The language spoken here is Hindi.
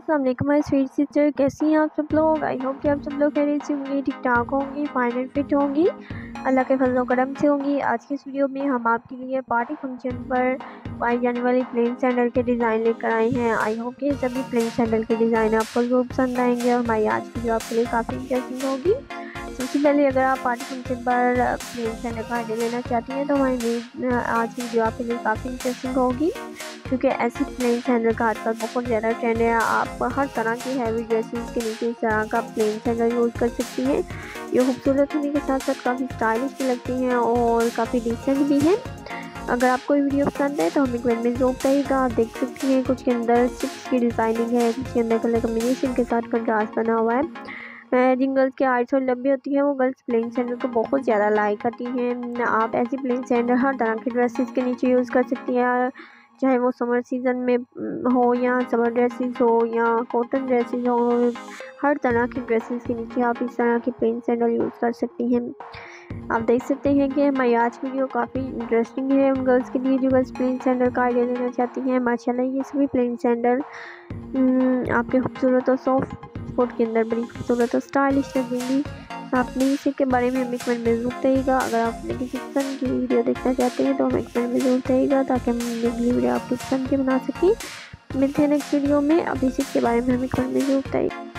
अस्सलाम वालेकुम माय स्वीट सिस्टर, कैसी हैं आप सब लोग। आई होप कि आप सब लोग खैरियत से होंगी, ठीक ठाक होंगी, फाइन एंड फिट होंगी, अल्लाह के फजल व करम से होंगी। आज के इस वीडियो में हम आपके लिए पार्टी फंक्शन पर पाए जाने वाले प्लेन सैंडल के डिज़ाइन लेकर आए हैं। आई होप कि सभी प्लेन सैंडल के डिज़ाइन आपको जरूर पसंद आएंगे और हमारी आज की वीडियो आपके लिए काफ़ी इंटरेस्टिंग होगी। सबसे पहले अगर आप पार्टी फंक्शन पर प्लेन सैंडल का आइडिया लेना चाहती हैं तो हमारी आज की वीडियो आपके लिए काफ़ी इंटरेस्टिंग होगी, क्योंकि ऐसी प्लेन सैंडल का आजकल बहुत ज़्यादा ट्रेंड है। आप हर तरह के हैवी ड्रेसेस के नीचे इस तरह का प्लेन सैंडल यूज़ कर सकती हैं। ये खूबसूरत होने के साथ साथ काफ़ी स्टाइलिश भी लगती हैं और काफ़ी डिसेंट भी हैं। अगर आपको ये वीडियो पसंद है तो हमें कमेंट में जरूर बताइएगा। आप देख सकती हैं कुछ के अंदर स्टिप्स की डिज़ाइनिंग है, कुछ के अंदर कलर कम्बिनेशन के साथ कंट्रास्ट बना हुआ है। जिन गर्ल्स की आइट्स और लंबी होती हैं वो गर्ल्स प्लेन सैंडल को बहुत ज़्यादा लाइक करती हैं। आप ऐसी प्लेन सैंडल हर तरह की ड्रेसेस के नीचे यूज़ कर सकती हैं, चाहे वो समर सीज़न में हो या समर ड्रेसेस हो या कॉटन ड्रेसेस हो, हर तरह की ड्रेसेस के नीचे आप इस तरह की प्लेन सैंडल यूज़ कर सकती हैं। आप देख सकते हैं कि हमारी आज की वीडियो काफ़ी इंटरेस्टिंग है उन गर्ल्स के लिए जो गर्ल्स प्लेन सैंडल का आइडिया लेना चाहती हैं। माशाल्लाह ये सभी प्लेन सैंडल आपके खूबसूरत और सॉफ्ट कोट के अंदर बड़ी खूबसूरत और स्टाइलिश लगेंगी। आपने इसी के बारे में हमें कमेंट में जरूर बताइएगा। अगर आपने किसी पसंद की वीडियो देखना चाहते हैं तो हमें कमेंट में जरूर बताइएगा, ताकि हम अगली वीडियो आपकी पसंद की बना सकें। मिलते हैं नेक्स्ट वीडियो में। अब इसी के बारे में हमें कमेंट में जरूर बताइए।